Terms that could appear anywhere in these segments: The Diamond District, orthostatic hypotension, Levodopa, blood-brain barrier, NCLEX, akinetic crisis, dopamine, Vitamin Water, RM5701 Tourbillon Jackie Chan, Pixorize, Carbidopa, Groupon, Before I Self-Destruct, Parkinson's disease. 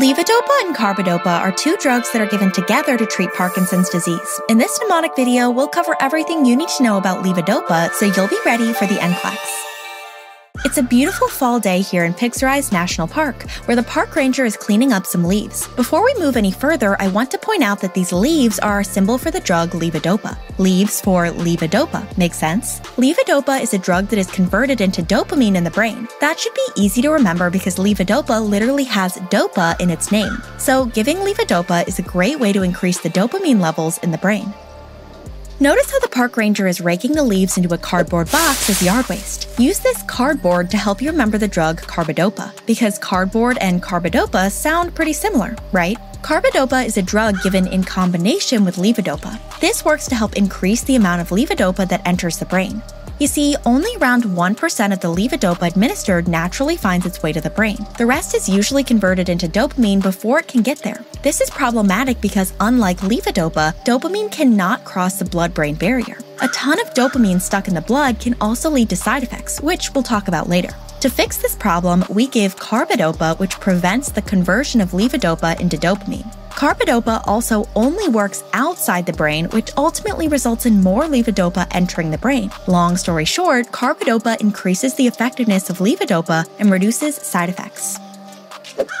Levodopa and Carbidopa are two drugs that are given together to treat Parkinson's disease. In this mnemonic video, we'll cover everything you need to know about levodopa so you'll be ready for the NCLEX. It's a beautiful fall day here in Pixorize National Park, where the park ranger is cleaning up some leaves. Before we move any further, I want to point out that these leaves are a symbol for the drug levodopa. Leaves for levodopa. Makes sense? Levodopa is a drug that is converted into dopamine in the brain. That should be easy to remember because levodopa literally has dopa in its name. So giving levodopa is a great way to increase the dopamine levels in the brain. Notice how the park ranger is raking the leaves into a cardboard box as yard waste. Use this cardboard to help you remember the drug carbidopa, because cardboard and carbidopa sound pretty similar, right? Carbidopa is a drug given in combination with levodopa. This works to help increase the amount of levodopa that enters the brain. You see, only around 1% of the levodopa administered naturally finds its way to the brain. The rest is usually converted into dopamine before it can get there. This is problematic because, unlike levodopa, dopamine cannot cross the blood-brain barrier. A ton of dopamine stuck in the blood can also lead to side effects, which we'll talk about later. To fix this problem, we give carbidopa, which prevents the conversion of levodopa into dopamine. Carbidopa also only works outside the brain, which ultimately results in more levodopa entering the brain. Long story short, carbidopa increases the effectiveness of levodopa and reduces side effects.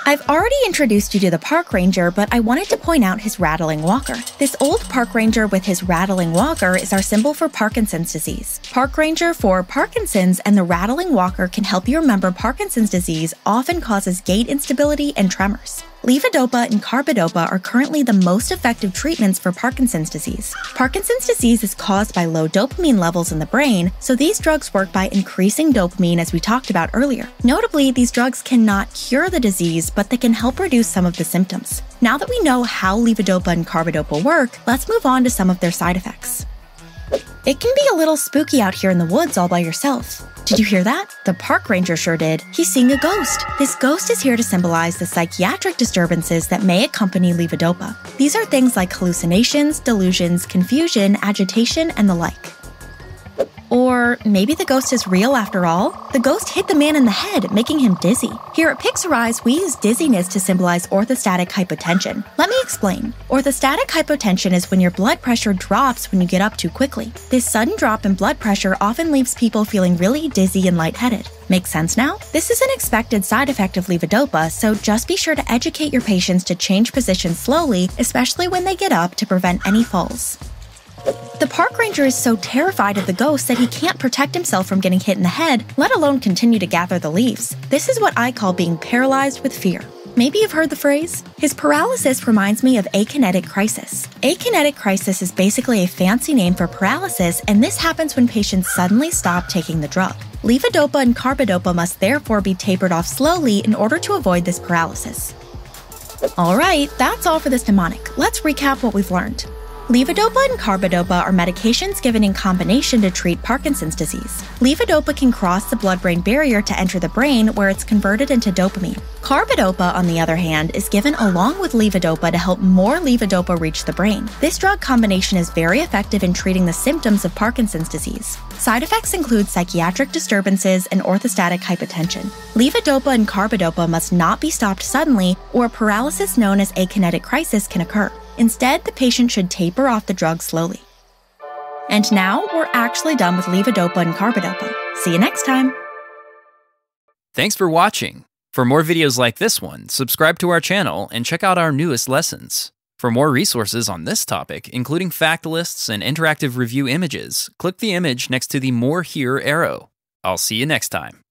I've already introduced you to the park ranger, but I wanted to point out his rattling walker. This old park ranger with his rattling walker is our symbol for Parkinson's disease. Park ranger for Parkinson's and the rattling walker can help you remember Parkinson's disease often causes gait instability and tremors. Levodopa and carbidopa are currently the most effective treatments for Parkinson's disease. Parkinson's disease is caused by low dopamine levels in the brain, so these drugs work by increasing dopamine as we talked about earlier. Notably, these drugs cannot cure the disease, but they can help reduce some of the symptoms. Now that we know how levodopa and carbidopa work, let's move on to some of their side effects. It can be a little spooky out here in the woods all by yourself. Did you hear that? The park ranger sure did. He's seeing a ghost. This ghost is here to symbolize the psychiatric disturbances that may accompany levodopa. These are things like hallucinations, delusions, confusion, agitation, and the like. Or maybe the ghost is real after all? The ghost hit the man in the head, making him dizzy. Here at Pixorize, we use dizziness to symbolize orthostatic hypotension. Let me explain. Orthostatic hypotension is when your blood pressure drops when you get up too quickly. This sudden drop in blood pressure often leaves people feeling really dizzy and lightheaded. Makes sense now? This is an expected side effect of levodopa, so just be sure to educate your patients to change positions slowly, especially when they get up, to prevent any falls. The park ranger is so terrified of the ghost that he can't protect himself from getting hit in the head, let alone continue to gather the leaves. This is what I call being paralyzed with fear. Maybe you've heard the phrase? His paralysis reminds me of akinetic crisis. Akinetic crisis is basically a fancy name for paralysis, and this happens when patients suddenly stop taking the drug. Levodopa and carbidopa must therefore be tapered off slowly in order to avoid this paralysis. Alright, that's all for this mnemonic. Let's recap what we've learned. Levodopa and carbidopa are medications given in combination to treat Parkinson's disease. Levodopa can cross the blood-brain barrier to enter the brain, where it's converted into dopamine. Carbidopa, on the other hand, is given along with levodopa to help more levodopa reach the brain. This drug combination is very effective in treating the symptoms of Parkinson's disease. Side effects include psychiatric disturbances and orthostatic hypotension. Levodopa and carbidopa must not be stopped suddenly, or a paralysis known as akinetic crisis can occur. Instead, the patient should taper off the drug slowly. And now, we're actually done with levodopa and carbidopa. See you next time! Thanks for watching. For more videos like this one, subscribe to our channel and check out our newest lessons. For more resources on this topic, including fact lists and interactive review images, click the image next to the More Here arrow. I'll see you next time.